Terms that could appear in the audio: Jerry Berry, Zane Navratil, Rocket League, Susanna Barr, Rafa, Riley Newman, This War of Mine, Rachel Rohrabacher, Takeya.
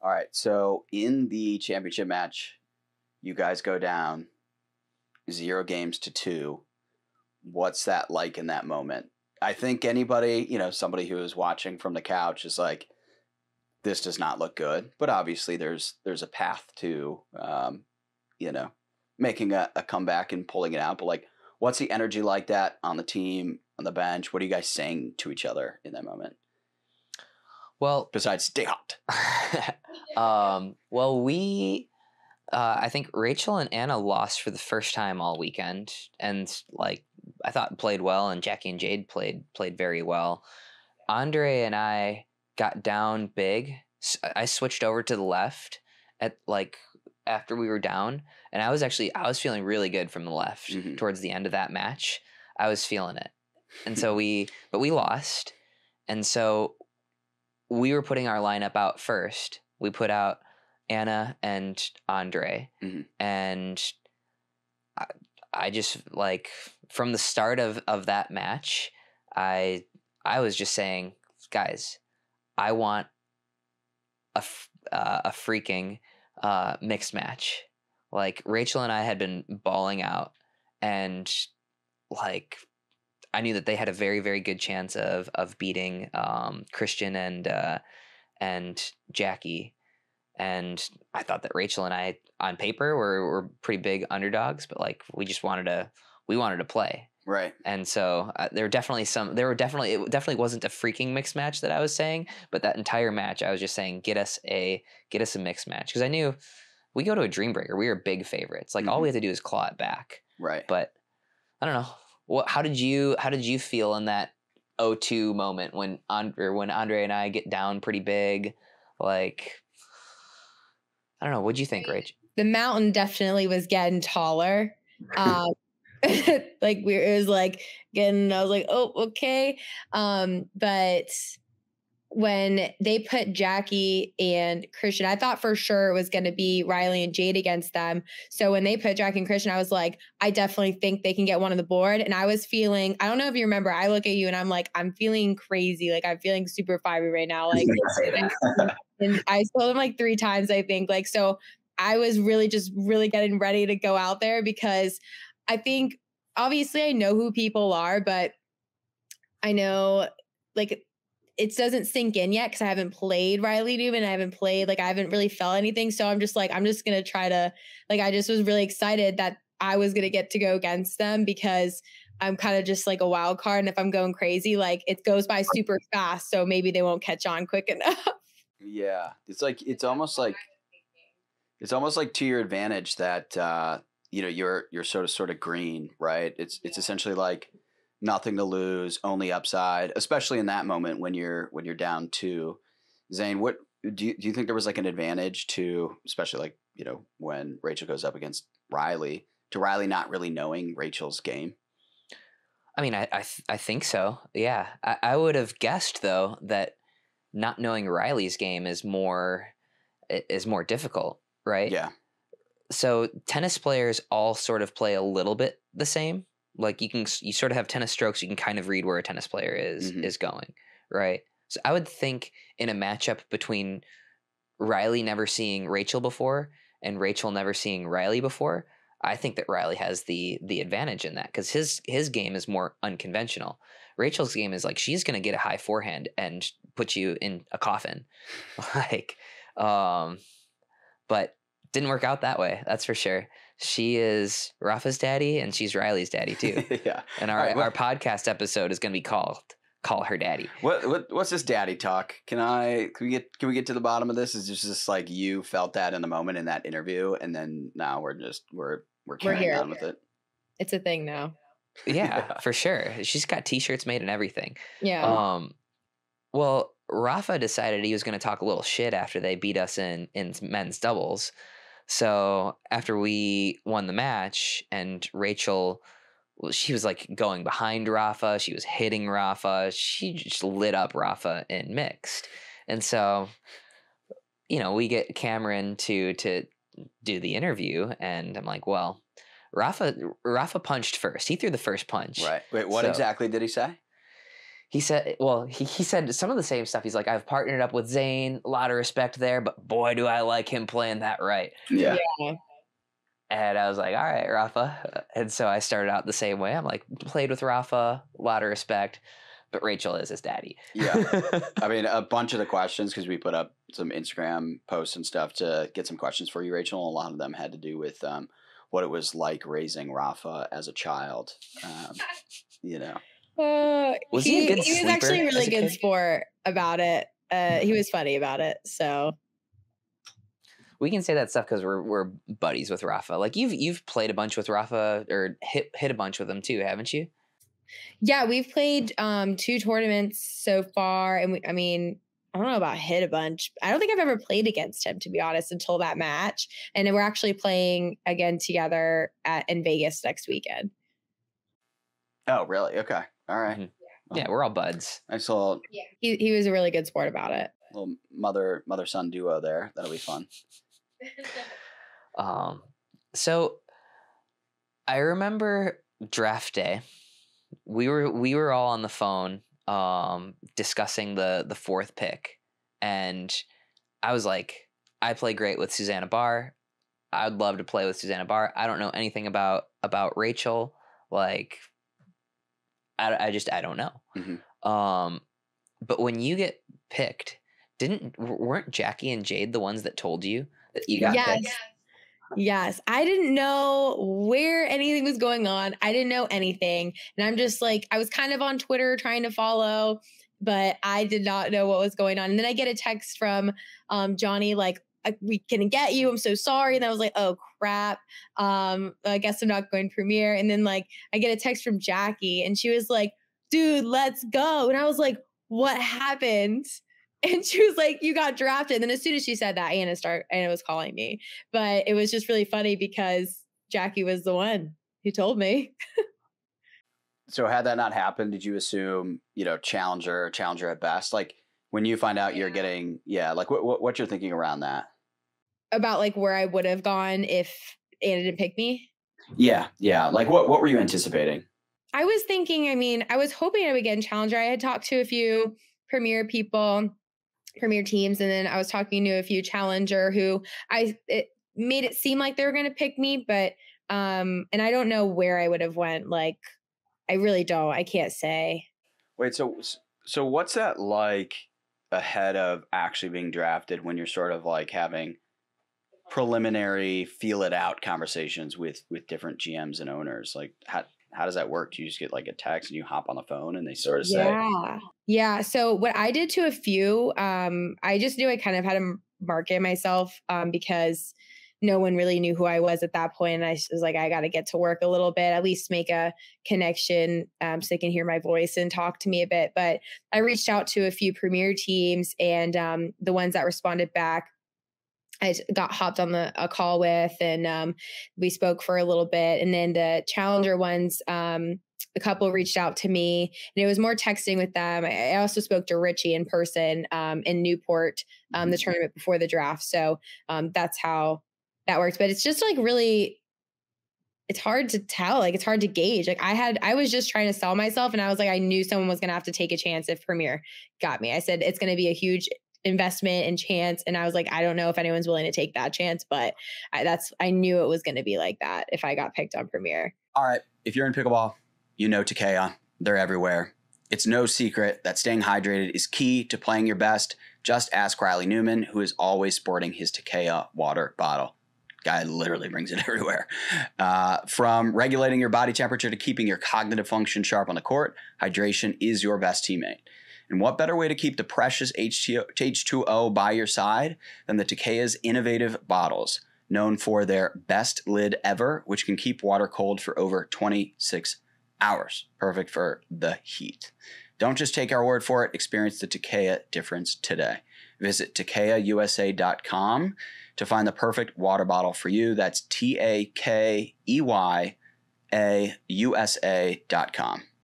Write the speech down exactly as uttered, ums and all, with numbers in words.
All right, so in the championship match, you guys go down zero games to two. What's that like in that moment? I think anybody, you know, somebody who is watching from the couch is like, this does not look good. But obviously there's there's a path to, um, you know, making a, a comeback and pulling it out. But, like, what's the energy like that on the team, on the bench? What are you guys saying to each other in that moment? Well, besides stay hot. um, well, we, uh, I think Rachel and Anna lost for the first time all weekend, and like I thought played well, and Jackie and Jade played played very well. Andre and I got down big. I switched over to the left at like after we were down, and I was actually I was feeling really good from the left mm-hmm. towards the end of that match. I was feeling it, and so we but we lost, and so. We were putting our lineup out first. We put out Anna and Andre. Mm-hmm. And I, I just, like, from the start of, of that match, I I was just saying, guys, I want a, uh, a freaking uh, mixed match. Like, Rachel and I had been bawling out, and, like, I knew that they had a very, very good chance of of beating um, Christian and uh, and Jackie, and I thought that Rachel and I, on paper, were were pretty big underdogs, but like we just wanted to we wanted to play, right? And so uh, there were definitely some there were definitely it definitely wasn't a freaking mixed match that I was saying, but that entire match I was just saying get us a get us a mixed match, because I knew we go to a Dreambreaker, we are big favorites. Like mm-hmm. all we have to do is claw it back, right? But I don't know. What, how did you how did you feel in that oh two moment when Andre, when Andre and I get down pretty big? Like, I don't know. What'd you think, Rach? The mountain definitely was getting taller. Um, like we it was like getting. I was like, oh, okay. Um, but when they put Jackie and Christian, I thought for sure it was going to be Riley and Jade against them. So when they put Jackie and Christian, I was like, I definitely think they can get one on the board. And I was feeling, I don't know if you remember, I look at you and I'm like, I'm feeling crazy. Like I'm feeling super fiery right now. Like and I told him like three times, I think like, so I was really just really getting ready to go out there, because I think obviously I know who people are, but I know like it doesn't sink in yet because I haven't played Riley Newman. I haven't played, like, I haven't really felt anything. So I'm just like, I'm just going to try to, like, I just was really excited that I was going to get to go against them, because I'm kind of just like a wild card. And if I'm going crazy, like, it goes by super fast. So maybe they won't catch on quick enough. Yeah. It's like, it's almost like, it's almost like to your advantage that, uh, you know, you're, you're sort of, sort of green, right? It's, it's yeah. essentially like, nothing to lose, only upside, especially in that moment when you're when you're down two. Zane, what do you, do you think there was like an advantage to, especially like, you know, when Rachel goes up against Riley, to Riley not really knowing Rachel's game? I mean, I I, th- I think so. Yeah, I, I would have guessed though that not knowing Riley's game is more is more difficult, right? Yeah. So tennis players all sort of play a little bit the same. Like you can, you sort of have tennis strokes. You can kind of read where a tennis player is mm-hmm. is going, right? So I would think in a matchup between Riley never seeing Rachel before and Rachel never seeing Riley before, I think that Riley has the the advantage in that, because his his game is more unconventional. Rachel's game is like she's gonna get a high forehand and put you in a coffin, like. Um, but didn't work out that way. That's for sure. She is Rafa's daddy, and she's Riley's daddy too. yeah. And our, right, well, our podcast episode is going to be called "Call Her Daddy." What, what what's this daddy talk? Can I can we get can we get to the bottom of this? Is just just like you felt that in the moment in that interview, and then now we're just we're we're carrying we're here, on with it. It's a thing now. Yeah, yeah, for sure. She's got T-shirts made and everything. Yeah. Um. Well, Rafa decided he was going to talk a little shit after they beat us in in men's doubles. So after we won the match and Rachel, well, she was like going behind Rafa. She was hitting Rafa. She just lit up Rafa in mixed. And so, you know, we get Cameron to to do the interview, and I'm like, well, Rafa, Rafa punched first. He threw the first punch. Right. Wait, what so, exactly did he say? he said, well, he, he said some of the same stuff. He's like, I've partnered up with Zane, a lot of respect there, but boy, do I like him playing that right. Yeah. yeah. And I was like, all right, Rafa. And so I started out the same way. I'm like, played with Rafa, a lot of respect, but Rachel is his daddy. Yeah. I mean, a bunch of the questions, because we put up some Instagram posts and stuff to get some questions for you, Rachel. A lot of them had to do with um, what it was like raising Rafa as a child, um, you know. Uh, was he, he, a good he was actually really a good sport about it. Uh, he was funny about it. So we can say that stuff because we're we're buddies with Rafa. Like you've you've played a bunch with Rafa or hit hit a bunch with him too, haven't you? Yeah, we've played um, two tournaments so far, and we, I mean, I don't know about hit a bunch. I don't think I've ever played against him, to be honest, until that match. And then we're actually playing again together at in Vegas next weekend. Oh, really? Okay. All right. Mm-hmm. Yeah, we're all buds. I saw. Yeah, he he was a really good sport about it. Little mother mother son duo there. That'll be fun. um. So, I remember draft day. We were we were all on the phone, um, discussing the the fourth pick, and I was like, I play great with Susanna Barr. I'd love to play with Susanna Barr. I don't know anything about about Rachel. Like. I, I just, I don't know. Mm-hmm. Um, but when you get picked, didn't, weren't Jackie and Jade the ones that told you that you got yes. picked? Yes. I didn't know where anything was going on. I didn't know anything. And I'm just like, I was kind of on Twitter trying to follow, but I did not know what was going on. And then I get a text from um, Johnny, like, we couldn't get you. I'm so sorry. And I was like, oh crap. Um, I guess I'm not going premiere. And then like, I get a text from Jackie and she was like, dude, let's go. And I was like, what happened? And she was like, you got drafted. And then as soon as she said that, Anna started, Anna was calling me, but it was just really funny because Jackie was the one who told me. So had that not happened, did you assume, you know, challenger, challenger at best, like when you find out yeah. you're getting, yeah, like what, what, what you're thinking around that? About like where I would have gone if Anna didn't pick me? Yeah, yeah. Like what, what were you anticipating? I was thinking, I mean, I was hoping I would get in Challenger. I had talked to a few Premier people, Premier teams, and then I was talking to a few Challenger who I it made it seem like they were going to pick me, but, um, and I don't know where I would have went. Like, I really don't. I can't say. Wait, so, so what's that like ahead of actually being drafted when you're sort of like having preliminary feel it out conversations with with different G Ms and owners? Like how how does that work? Do you just get like a text and you hop on the phone and they sort of say yeah yeah so what I did to a few, um I just knew I kind of had to market myself, um because no one really knew who I was at that point, and I was like, I got to get to work a little bit, at least make a connection, um so they can hear my voice and talk to me a bit. But I reached out to a few Premier teams, and um the ones that responded back I got hopped on the, a call with, and um, we spoke for a little bit. And then the Challenger ones, um, a couple reached out to me, and it was more texting with them. I, I also spoke to Richie in person um, in Newport, um, the tournament before the draft. So um, that's how that works. But it's just like really, it's hard to tell. Like it's hard to gauge. Like I had, I was just trying to sell myself, and I was like, I knew someone was going to have to take a chance if Premier got me. I said, it's going to be a huge investment and chance, and I was like, I don't know if anyone's willing to take that chance, but I, that's I knew it was going to be like that if I got picked on Premier. All right, if you're in pickleball, you know Takeya, they're everywhere. It's no secret that staying hydrated is key to playing your best. Just ask Riley Newman, who is always sporting his Takeya water bottle. Guy literally brings it everywhere. Uh, from regulating your body temperature to keeping your cognitive function sharp on the court, hydration is your best teammate. And what better way to keep the precious H two O by your side than the Takeya's innovative bottles, known for their best lid ever, which can keep water cold for over twenty-six hours. Perfect for the heat. Don't just take our word for it. Experience the Takeya difference today. Visit Takeya U S A dot com to find the perfect water bottle for you. That's T A K E Y A U S A dot com.